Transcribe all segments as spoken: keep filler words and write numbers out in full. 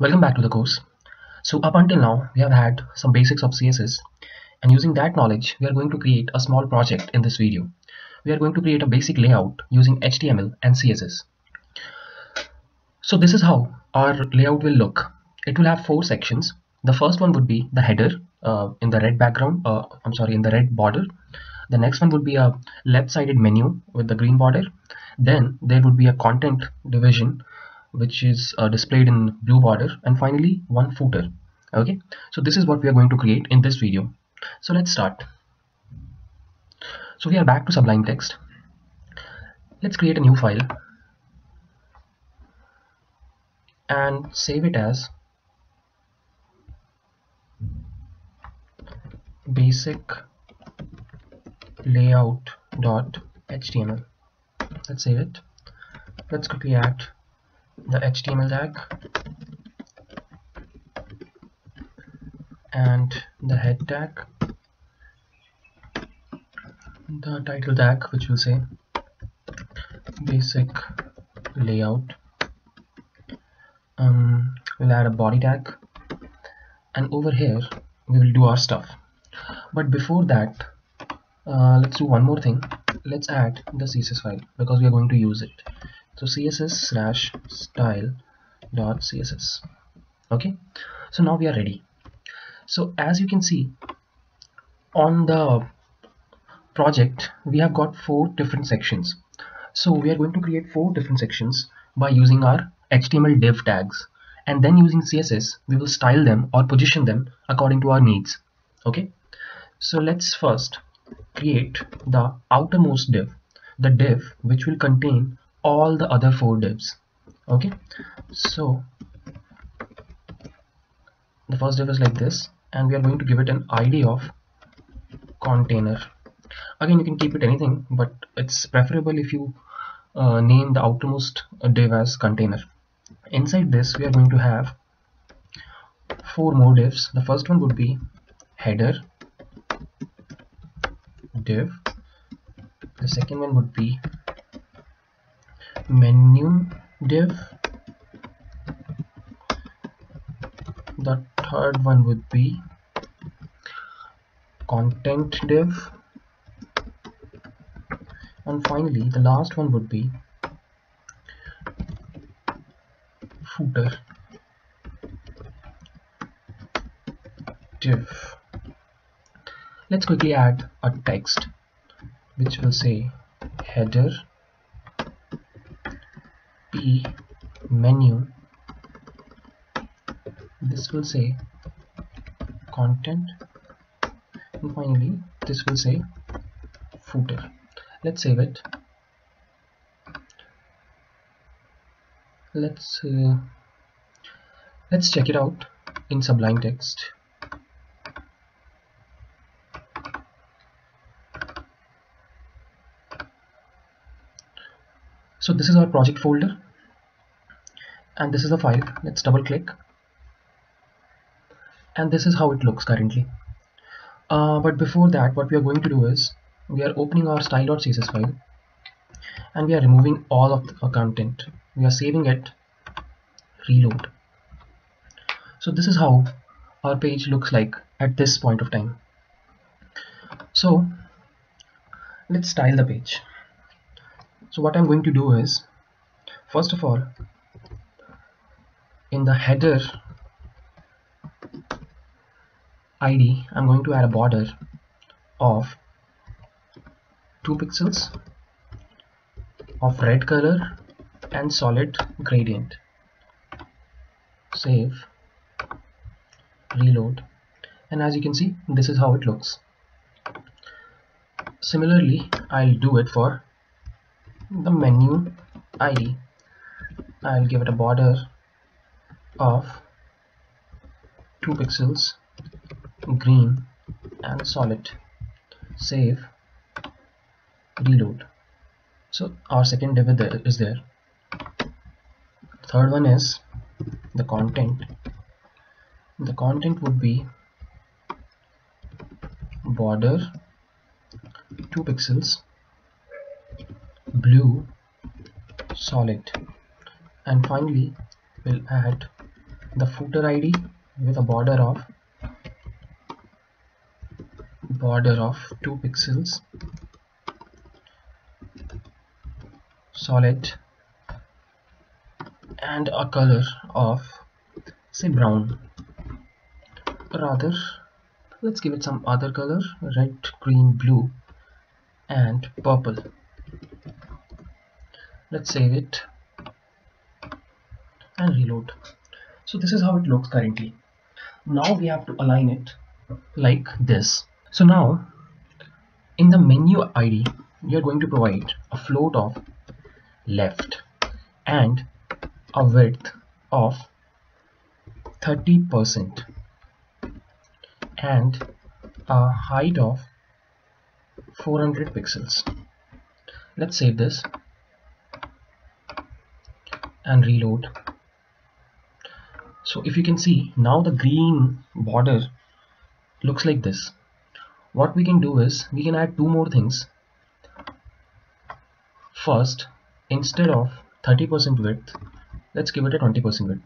Welcome back to the course. So up until now we have had some basics of C S S, and using that knowledge we are going to create a small project. In this video we are going to create a basic layout using H T M L and C S S. So this is how our layout will look. It will have four sections. The first one would be the header uh, in the red background, uh, I'm sorry, in the red border. The next one would be a left-sided menu with the green border. Then there would be a content division which is uh, displayed in blue border, and finally one footer. Okay, so this is what we are going to create in this video. So let's start. So we are back to Sublime Text. Let's create a new file and save it as basic layout dot H T M L. Let's save it. Let's quickly add the H T M L tag and the head tag, the title tag, which will say basic layout. Um, we'll add a body tag, and over here we will do our stuff. But before that, uh, let's do one more thing. Let's add the C S S file because we are going to use it. So css slash style dot css. Okay, so now we are ready. So as you can see on the project, we have got four different sections. So we are going to create four different sections by using our H T M L div tags, and then using C S S we will style them or position them according to our needs. Okay, so let's first create the outermost div, the div which will contain all the other four divs. Okay, so the first div is like this, and we are going to give it an I D of container. Again, you can keep it anything, but it's preferable if you uh, name the outermost div as container. Inside this we are going to have four more divs. The first one would be header div, the second one would be menu div, the third one would be content div, and finally the last one would be footer div. Let's quickly add a text which will say header P menu, this will say content, and finally this will say footer. Let's save it. Let's uh, let's check it out in Sublime Text. So this is our project folder, and this is the file. Let's double click, and this is how it looks currently. Uh, but before that, what we are going to do is we are opening our style dot C S S file, and we are removing all of the content. We are saving it, reload. So this is how our page looks like at this point of time. So let's style the page. So what I'm going to do is, first of all, in the header I D, I'm going to add a border of two pixels of red color and solid gradient. Save, reload, and as you can see, this is how it looks. Similarly, I'll do it for the menu I D. I'll give it a border of two pixels green and solid. Save, reload. So our second div is there. Third one is the content. The content would be border two pixels blue solid, and finally we'll add the footer I D with a border of border of two pixels, solid, and a color of say brown, rather let's give it some other color, red, green, blue, and purple. Let's save it and reload. So this is how it looks currently. Now we have to align it like this. So now in the menu I D we are going to provide a float of left and a width of thirty percent and a height of four hundred pixels. Let's save this and reload. So if you can see, now the green border looks like this. What we can do is we can add two more things. First, instead of thirty percent width, let's give it a twenty percent width.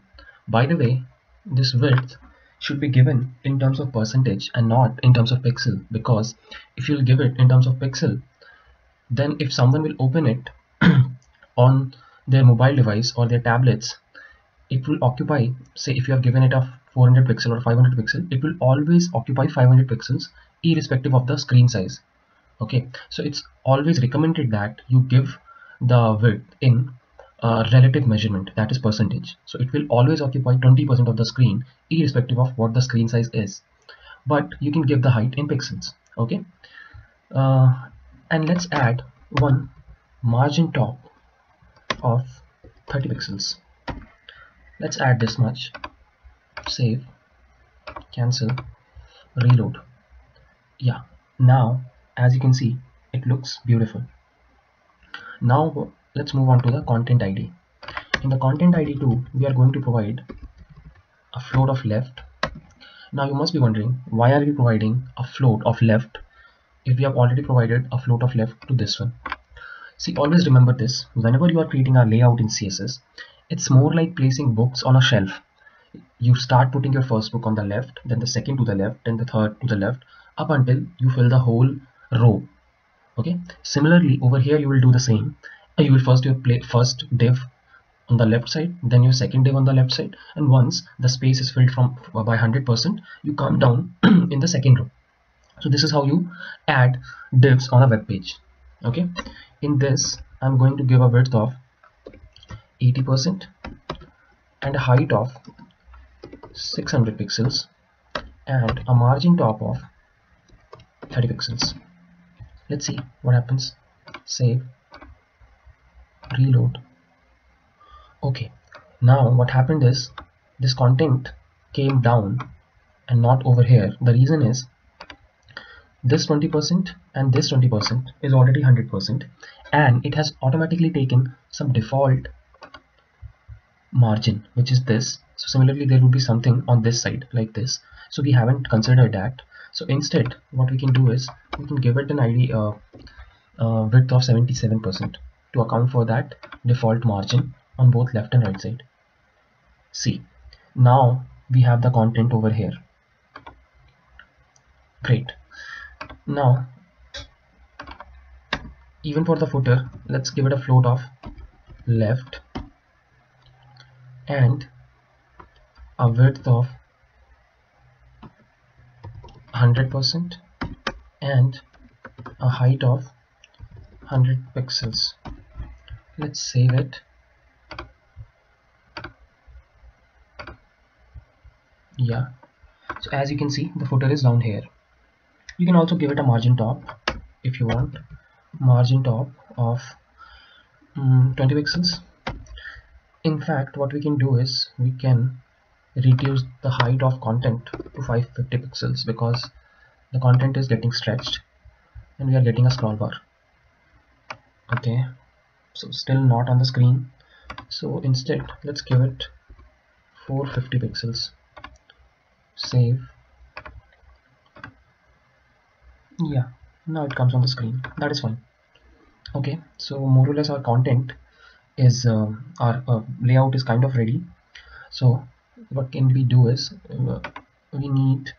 By the way, this width should be given in terms of percentage and not in terms of pixel, because if you'll give it in terms of pixel, then if someone will open it on their mobile device or their tablets, it will occupy, say if you have given it a four hundred pixel or five hundred pixel, it will always occupy five hundred pixels irrespective of the screen size. Okay, so it's always recommended that you give the width in a relative measurement, that is percentage. So it will always occupy twenty percent of the screen irrespective of what the screen size is, but you can give the height in pixels. Okay, uh, and let's add one margin top of thirty pixels. Let's add this much. Save, cancel, reload. Yeah, now as you can see it looks beautiful. Now let's move on to the content I D. In the content I D too, we are going to provide a float of left. Now you must be wondering, why are we providing a float of left if we have already provided a float of left to this one? See, always remember this. Whenever you are creating a layout in C S S, it's more like placing books on a shelf. You start putting your first book on the left, then the second to the left, then the third to the left, up until you fill the whole row. Okay, similarly over here you will do the same. You will first your play first div on the left side, then your second div on the left side, and once the space is filled from by one hundred percent, you come down in the second row. So this is how you add divs on a web page. Okay, in this I'm going to give a width of eighty percent and a height of six hundred pixels and a margin top of thirty pixels. Let's see what happens. Save, reload. Okay, now what happened is this content came down and not over here. The reason is this twenty percent and this twenty percent is already one hundred percent, and it has automatically taken some default margin, which is this. So similarly there would be something on this side like this, so we haven't considered that. So instead what we can do is we can give it an I D uh, uh, width of seventy-seven percent to account for that default margin on both left and right side. See, now we have the content over here. Great. Now even for the footer, let's give it a float of left and a width of one hundred percent and a height of one hundred pixels. Let's save it. Yeah, so as you can see the footer is down here. You can also give it a margin top if you want, margin top of um, twenty pixels. In fact, what we can do is we can reduce the height of content to five hundred fifty pixels because the content is getting stretched and we are getting a scroll bar. Okay, so still not on the screen. So instead let's give it four hundred fifty pixels. Save. Yeah, now it comes on the screen. That is fine. Okay, so more or less our content is uh, our uh, layout is kind of ready. So what can we do is uh, we need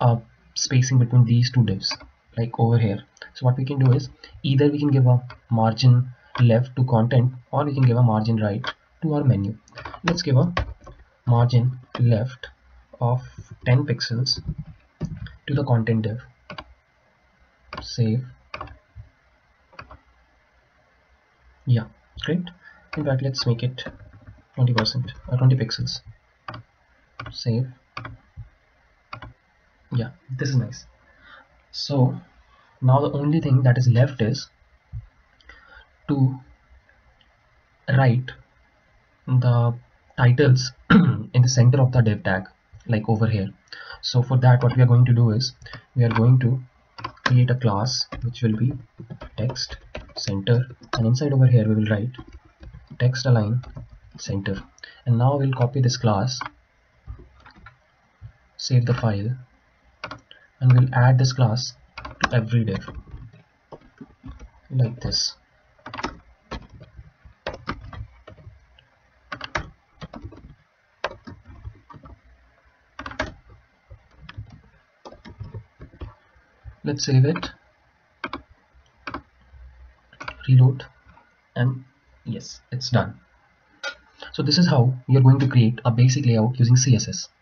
a uh, spacing between these two divs, like over here. So what we can do is either we can give a margin left to content, or we can give a margin right to our menu. Let's give a margin left of ten pixels to the content div. Save. Yeah, great. In fact, let's make it twenty percent or twenty pixels. Save. Yeah, this is nice. So now the only thing that is left is to write the titles in the center of the div tag, like over here. So for that, what we are going to do is we are going to create a class which will be text center, and inside over here we will write text align center. And now we'll copy this class, save the file, and we'll add this class to every div like this. Let's save it, reload, and yes, it's done. So this is how you're going to create a basic layout using C S S.